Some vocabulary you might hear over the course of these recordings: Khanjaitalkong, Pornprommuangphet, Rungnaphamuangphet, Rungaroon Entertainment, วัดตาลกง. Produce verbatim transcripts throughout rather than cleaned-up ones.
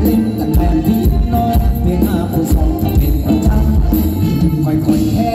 ประเพณีไทย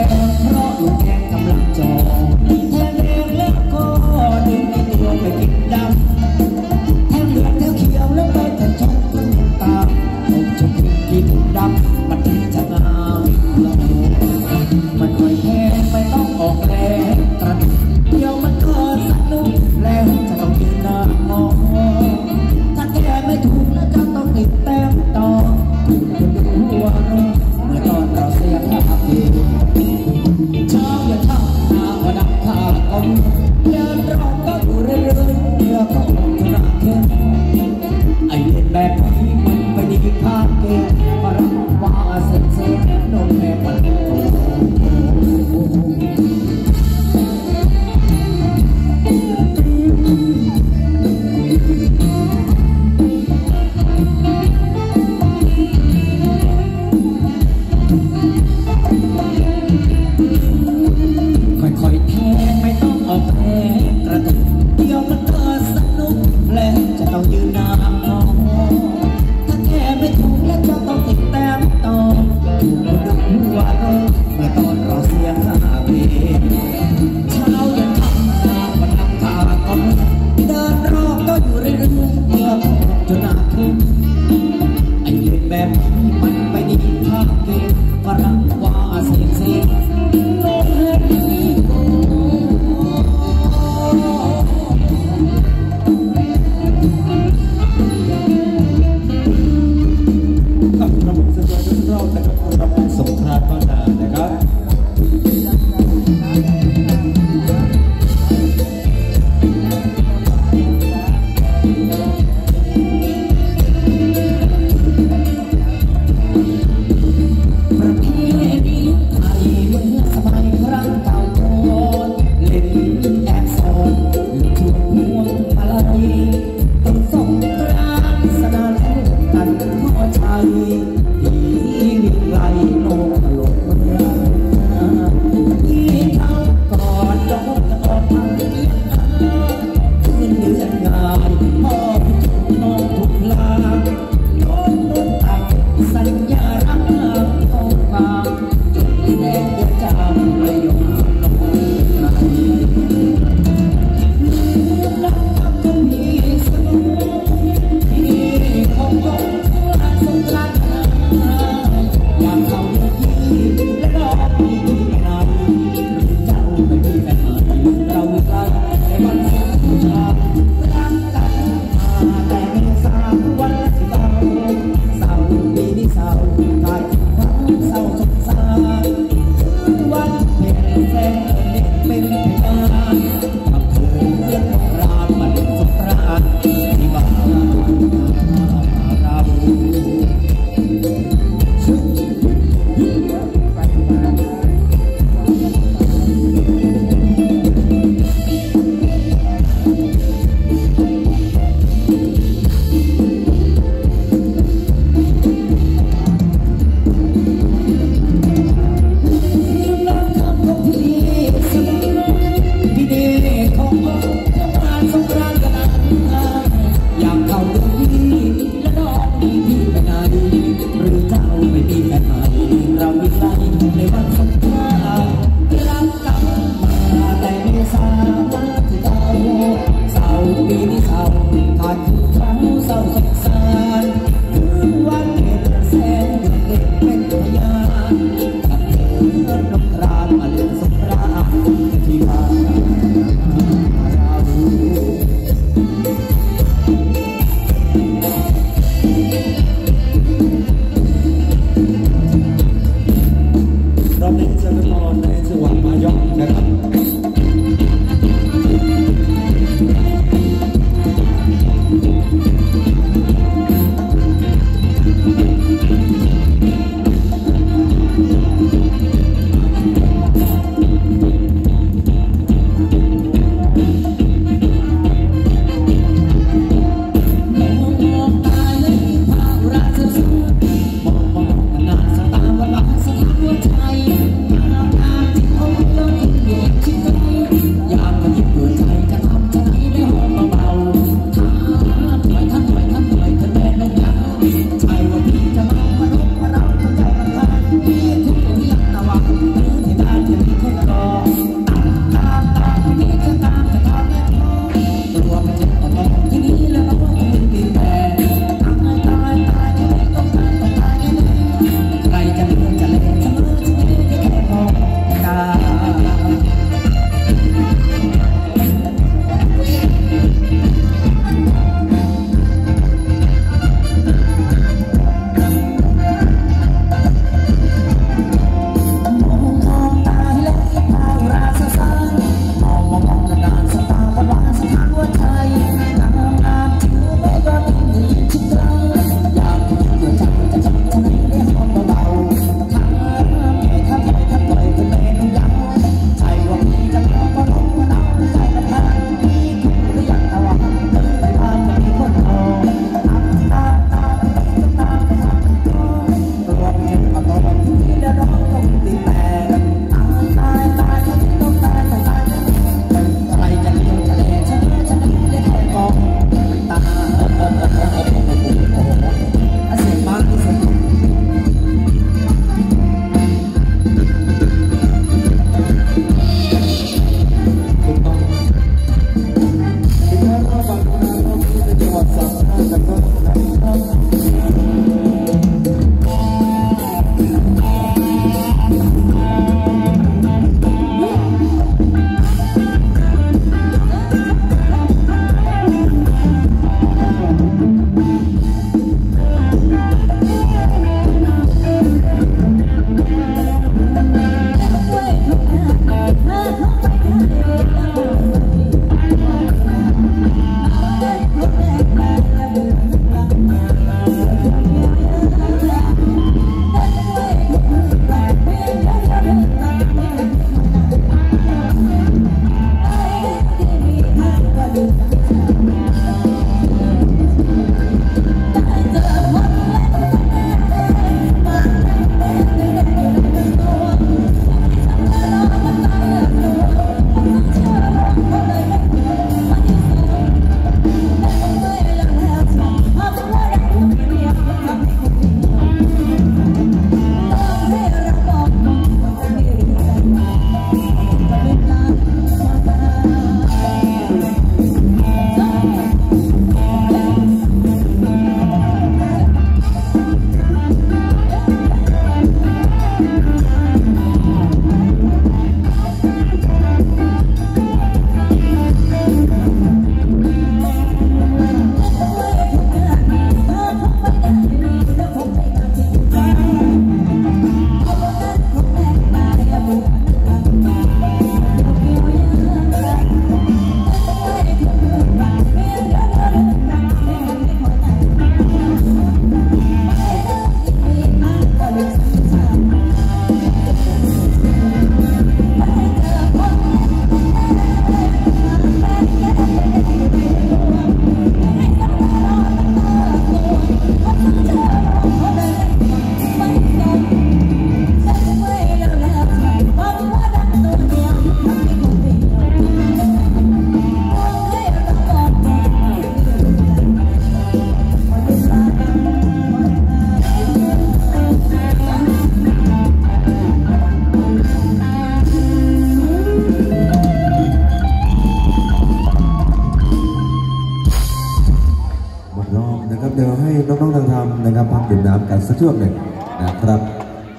นะครับพักดื่มน้ำกันสักช่วงหนึ่งนะครับ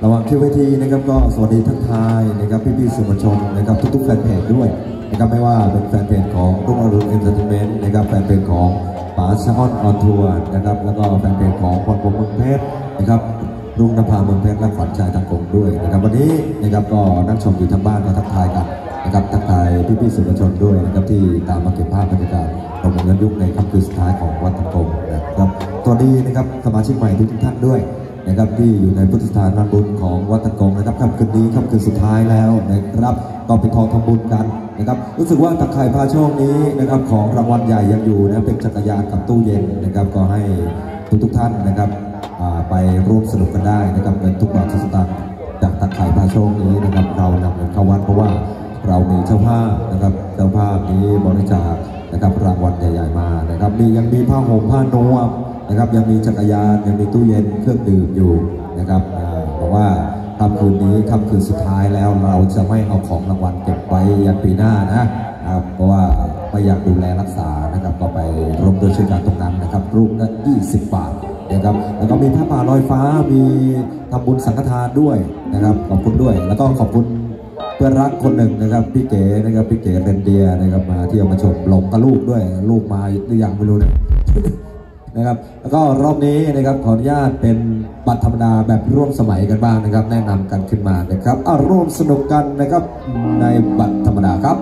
ระหว่างขึ้นเวทีนะครับก็สวัสดีทักทายนะครับพี่ๆสื่อมวลชนนะครับทุกๆแฟนเพจด้วยนะครับไม่ว่าเป็นแฟนเพจของรุ่งอรุณเอนเตอร์เทนเมนต์นะครับแฟนเพจของป๋าชะอ้อนออนทัวร์นะครับแล้วก็แฟนเพจของพรพรหมเมืองเพชรนะครับรุ่งนภาเมืองเพชรและขวัญชัยทางกงด้วยนะครับวันนี้นะครับก็นักชมอยู่ทางบ้านก็ทักทายกันนะครับทักทายพี่ๆสื่อมวลชนด้วยนะครับที่ตามมาเก็บภาพบรรยากาศของงานยุคในค่ำคืนสุดท้ายของวัดทางกงนะครับตอนนี้นะครับสมาชิกใหม่ทุกท่านด้วยนะครับที่อยู่ในพุทธสถานงานบุญของวัดตะกงนะครับค่ำคืนนี้ค่ำคืนสุดท้ายแล้วนะครับก็ไปทองทำบุญกันนะครับรู้สึกว่าตะไคร่พาช่วงนี้นะครับของรางวัลใหญ่ยังอยู่นะเป็นจักรยานกับตู้เย็นนะครับก็ให้ทุกทุกท่านนะครับไปร่วมสนุกกันได้นะครับเป็นทุกบาททุกสตางค์จากตะไคร่พาช่วงนี้นะครับเรานำเงินเข้าวัดเพราะว่าเรามีเจ้าภาพนะครับเจ้าภาพนี้บริจาคนะครับรางวัลใหญ่ๆมานะครับมียังมีผ้าห่มผ้านวมนะครับยังมีจักรยานยังมีตู้เย็นเครื่องดื่มอยู่นะครับเพราะว่าค่ำคืนนี้ค่ำคืนสุดท้ายแล้วเราจะไม่เอาของรางวัลเก็บไว้ยันปีหน้านะเพราะว่าไม่อยากดูแลรักษานะครับก็ไปร่วมด้วยช่วยกันตรงนั้นนะครับรูปละยี่สิบบาทนะครับแล้วก็มีผ้าป่าลอยฟ้ามีทำบุญสังฆทานด้วยนะครับขอบคุณด้วยแล้วก็ขอบคุณเพื่อนรักคนหนึ่งนะครับพี่เก๋นะครับพี่เก๋เรนเดียนะครับมาเที่ยวมาชมหลงกับลูกด้วยลูกมาหรือยังไม่รู้นะนะครับแล้วก็รอบนี้นะครับขออนุญาตเป็นบัตรธรรมดาแบบร่วมสมัยกันบ้างนะครับแนะนำกันขึ้นมานะครับอ่ะร่วมสนุกกันนะครับในบัตรธรรมดาครับ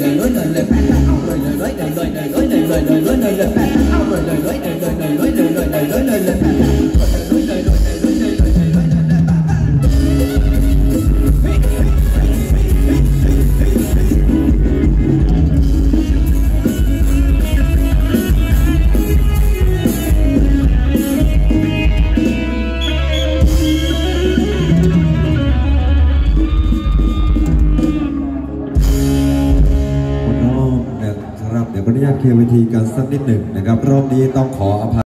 เดี๋ยวขออนุญาตเคลียร์เวทีกันสักนิดหนึ่งนะครับรอบนี้ต้องขออภัย